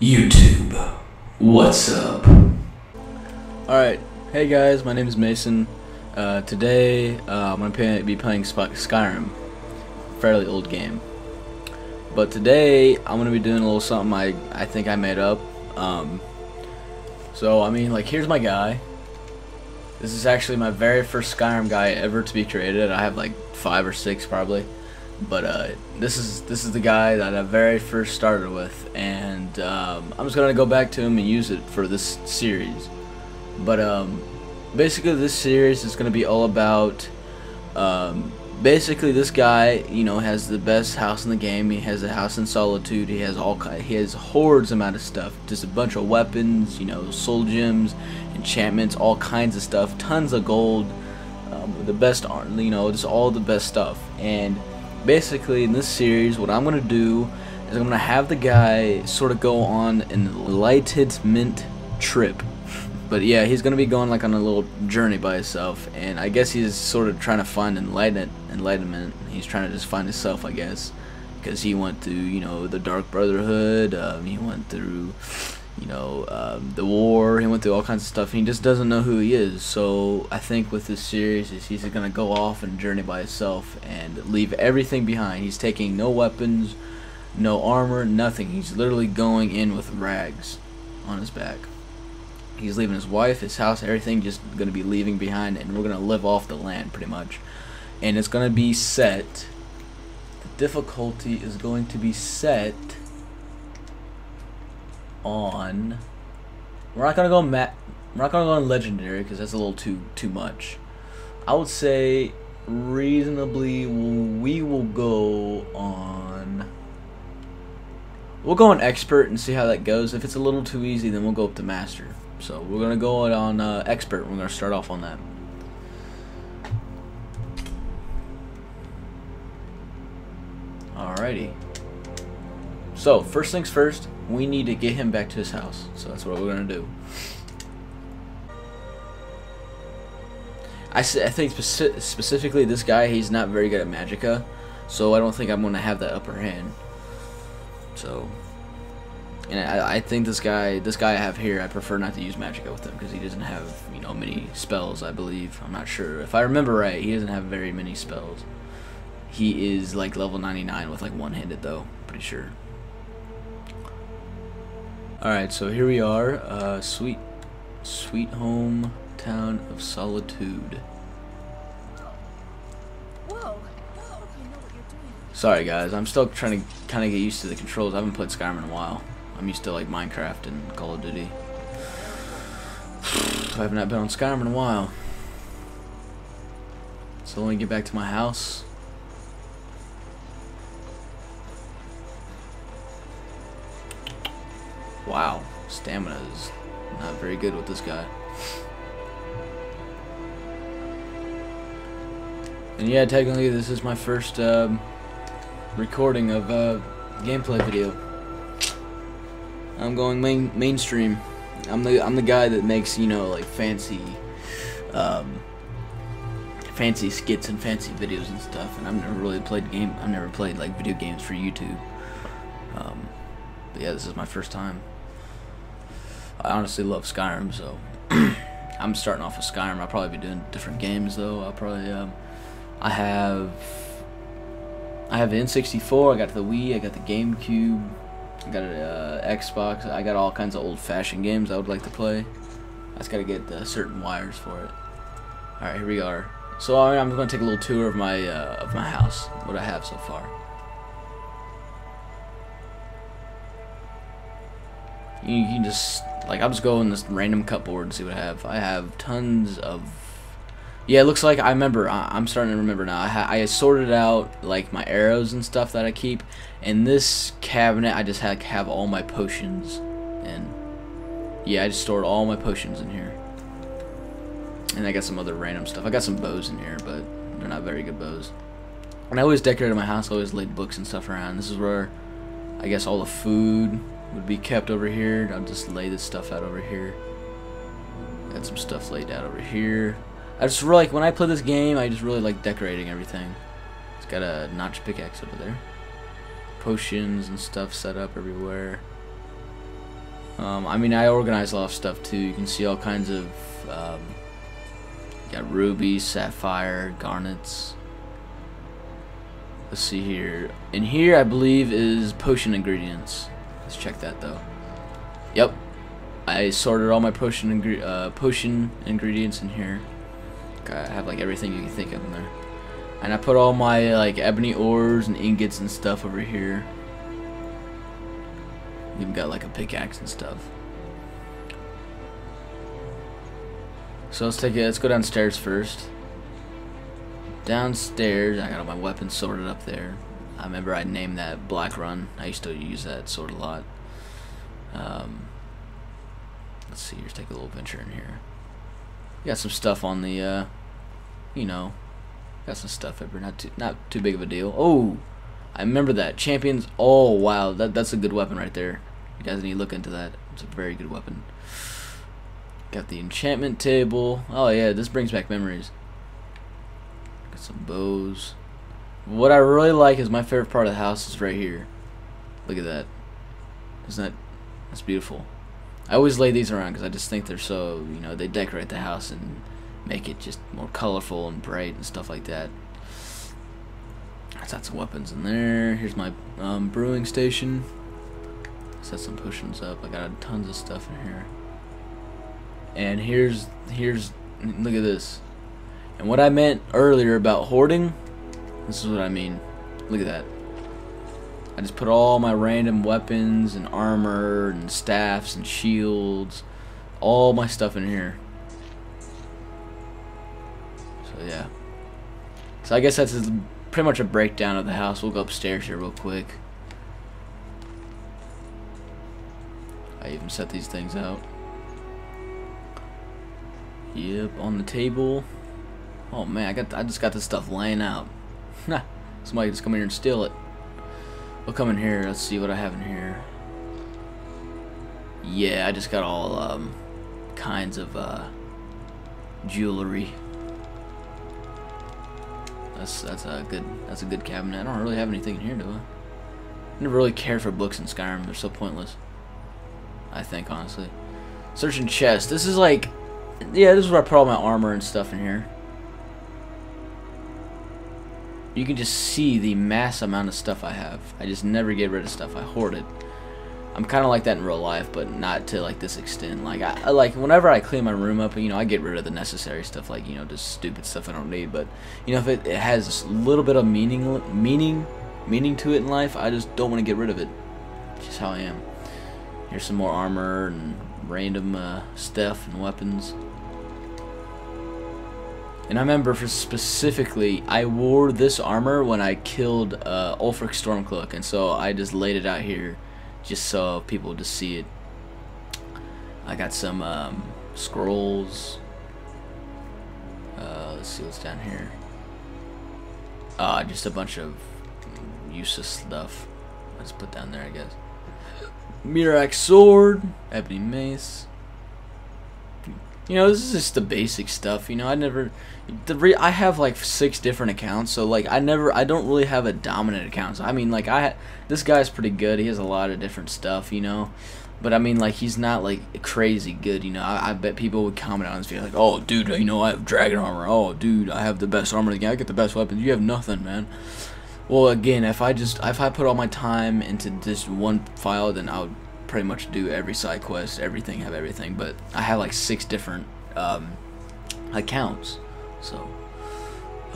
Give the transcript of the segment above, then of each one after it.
YouTube, what's up? Alright, hey guys, my name is Mason. Today, I'm going to be playing Skyrim, fairly old game. But today, I'm going to be doing a little something I think I made up. So, I mean, like, here's my guy. This is actually my very first Skyrim guy ever to be created. I have like 5 or 6 probably. But this is the guy that I very first started with, and I'm just gonna go back to him and use it for this series. But basically, this series is gonna be all about basically this guy. You know, has the best house in the game. He has a house in solitude. He has hordes amount of stuff, just a bunch of weapons. You know, soul gems, enchantments, all kinds of stuff. Tons of gold. The best, you know, just all the best stuff. And basically, in this series, what I'm going to do is I'm going to have the guy sort of go on an enlightenment trip. But yeah, he's going to be going like on a little journey by himself, and I guess he's sort of trying to find enlightenment. He's trying to just find himself, I guess, because he went through, you know, the Dark Brotherhood, he went through, you know, the war, he went through all kinds of stuff, and he just doesn't know who he is. So I think with this series is he's gonna go off and journey by himself and leave everything behind. He's taking no weapons, no armor, nothing. He's literally going in with rags on his back. He's leaving his wife, his house, everything, just gonna be leaving behind, and we're gonna live off the land pretty much. And it's gonna be set, the difficulty is going to be set on, we're not gonna go on legendary because that's a little too much. I would say reasonably we will go on, we'll go on expert and see how that goes. If it's a little too easy, then we'll go up to master. So we're gonna go on expert. We're gonna start off on that. Alrighty. So first things first, we need to get him back to his house, so that's what we're gonna do. I think specifically this guy, he's not very good at magicka, so I don't think I'm gonna have that upper hand. So, and I think this guy I have here, I prefer not to use magicka with him because he doesn't have, you know, many spells. I believe, I'm not sure if I remember right, he doesn't have very many spells. He is like level 99 with like one-handed though, pretty sure. Alright, so here we are, sweet home town of solitude. Sorry guys, I'm still trying to kind of get used to the controls. I haven't played Skyrim in a while. I'm used to like Minecraft and Call of Duty. I have not been on Skyrim in a while. So let me get back to my house. Wow, stamina is not very good with this guy. And yeah, technically this is my first recording of a gameplay video. I'm going mainstream. I'm the guy that makes, you know, like fancy skits and fancy videos and stuff. And I've never really played like video games for YouTube. But yeah, this is my first time. I honestly love Skyrim, so I'm starting off with Skyrim. I'll probably be doing different games though. I'll probably I have the N64, I got the Wii, I got the GameCube, I got a Xbox. I got all kinds of old-fashioned games I would like to play. I just gotta get certain wires for it. All right, here we are. So I'm gonna take a little tour of my house, what I have so far. You can just, like, I'll just go in this random cupboard and see what I have. I have tons of, yeah, it looks like I remember, I'm starting to remember now. I sorted out, like, my arrows and stuff that I keep. In this cabinet, I just have all my potions. And, yeah, I just stored all my potions in here. And I got some other random stuff. I got some bows in here, but they're not very good bows. And I always decorated my house. I always laid books and stuff around. This is where, I guess, all the food would be kept over here. I'll just lay this stuff out over here. Got some stuff laid out over here. I just really like, when I play this game, I just really like decorating everything. It's got a notch pickaxe over there. Potions and stuff set up everywhere. I mean, I organize a lot of stuff too. You can see all kinds of got rubies, sapphire, garnets. Let's see here. In here, I believe, is potion ingredients. Let's check that though. Yep, I sorted all my potion ingredients in here. I have like everything you can think of in there, and I put all my like ebony ores and ingots and stuff over here. Even got like a pickaxe and stuff. So let's take it. Let's go downstairs first. Downstairs, I got all my weapons sorted up there. I remember I named that Blackrun. I used to use that sort a lot. Let's see. Let's take a little venture in here. Got some stuff on the, you know, got some stuff over. Not too big of a deal. Oh, I remember that champions. Oh wow, that's a good weapon right there. You guys need to look into that. It's a very good weapon. Got the enchantment table. Oh yeah, this brings back memories. Got some bows. What I really like is my favorite part of the house is right here. Look at that. Isn't that? That's beautiful. I always lay these around because I just think they're so, you know, they decorate the house and make it just more colorful and bright and stuff like that. That's got some weapons in there. Here's my brewing station. Set some potions up. I got tons of stuff in here. And here's look at this. And what I meant earlier about hoarding, this is what I mean. Look at that. I just put all my random weapons and armor and staffs and shields, all my stuff in here. So yeah. So I guess that's pretty much a breakdown of the house. We'll go upstairs here real quick. I even set these things out. Yep, on the table. Oh man, I just got this stuff laying out. Somebody just come in here and steal it. We'll come in here. Let's see what I have in here. Yeah, I just got all kinds of jewelry. That's a good cabinet. I don't really have anything in here, do I? I never really cared for books in Skyrim. They're so pointless. I think honestly. Searching chest. This is like, yeah, this is where I put all my armor and stuff in here. You can just see the mass amount of stuff I have. I just never get rid of stuff. I hoard it. I'm kind of like that in real life, but not to like this extent. Like I like whenever I clean my room up, you know, I get rid of the necessary stuff, like, you know, just stupid stuff I don't need. But you know, if it has a little bit of meaning to it in life, I just don't want to get rid of it. It's just how I am. Here's some more armor and random stuff and weapons. And I remember specifically, I wore this armor when I killed Ulfric Stormcloak, and so I just laid it out here just so people just see it. I got some scrolls. Let's see what's down here. Just a bunch of useless stuff. Let's put down there, I guess. Mirak sword, ebony mace. You know, this is just the basic stuff. You know, I have like 6 different accounts, so like I don't really have a dominant account. So, I mean, like this guy's pretty good. He has a lot of different stuff, you know, but I mean, like he's not like crazy good. You know, I bet people would comment on this video like, "Oh, dude, you know, I have dragon armor. Oh, dude, I have the best armor in the game. I get the best weapons. You have nothing, man." Well, again, if I put all my time into this one file, then I would pretty much do every side quest, everything, have everything, but I have like 6 different accounts. So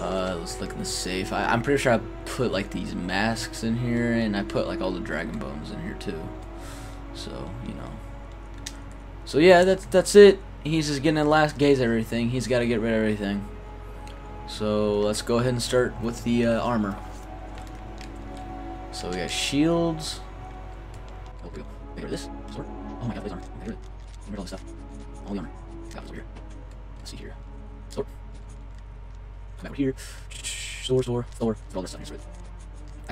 let's look in the safe. I'm pretty sure I put like these masks in here, and I put like all the dragon bones in here too, so you know. So yeah, that's it. He's just getting a last gaze at everything. He's got to get rid of everything, so let's go ahead and start with the armor. So we got shields. Wait, this sword? Oh my god, this armor. I hear it. Remember all this stuff. All the armor. Got this over here. Let's see here. Sword. Come over here. Sword. All this stuff. I can't get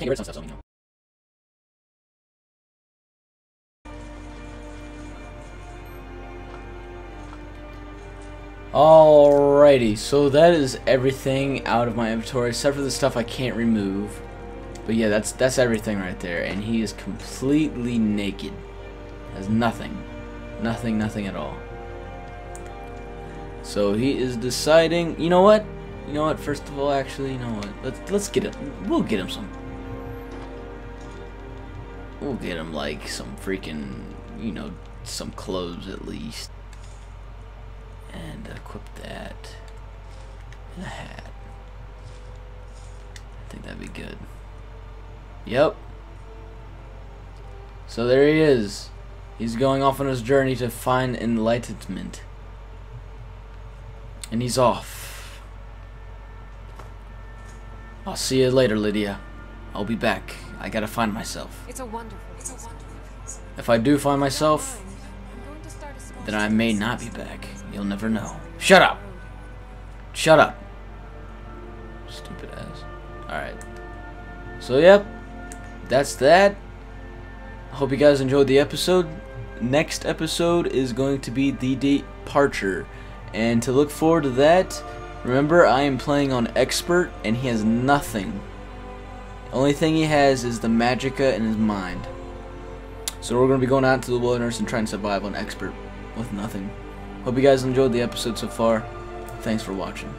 rid of some stuff, so you know. Alrighty, so that is everything out of my inventory, except for the stuff I can't remove. But yeah, that's everything right there, and he is completely naked. Has nothing. Nothing, nothing at all. So he is deciding, you know what? You know what? First of all, actually, you know what? Let's get it. We'll get him some. We'll get him like some freaking, you know, some clothes at least. And equip that. And a hat. I think that'd be good. Yep. So there he is. He's going off on his journey to find enlightenment. And he's off. I'll see you later, Lydia. I'll be back. I gotta find myself. It's a wonderful. If I do find myself, then I may not be back. You'll never know. Shut up! Shut up! Stupid ass. Alright. So, yep. That's that. I hope you guys enjoyed the episode. Next episode is going to be The Departure. And to look forward to that, remember I am playing on Expert and he has nothing. The only thing he has is the Magicka in his mind. So we're going to be going out to the wilderness and trying to survive on Expert with nothing. Hope you guys enjoyed the episode so far. Thanks for watching.